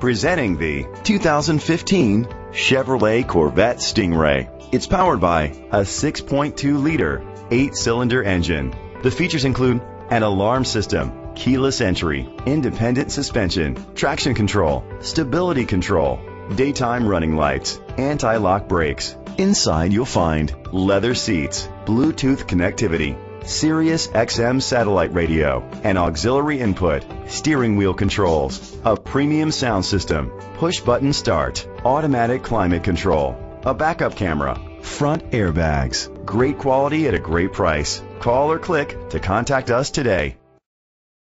Presenting the 2015 Chevrolet Corvette Stingray. It's powered by a 6.2-liter, 8-cylinder engine. The features include an alarm system, keyless entry, independent suspension, traction control, stability control, daytime running lights, anti-lock brakes. Inside you'll find leather seats, Bluetooth connectivity, Sirius XM satellite radio, an auxiliary input, steering wheel controls, a premium sound system, push-button start, automatic climate control, a backup camera, front airbags. Great quality at a great price. Call or click to contact us today.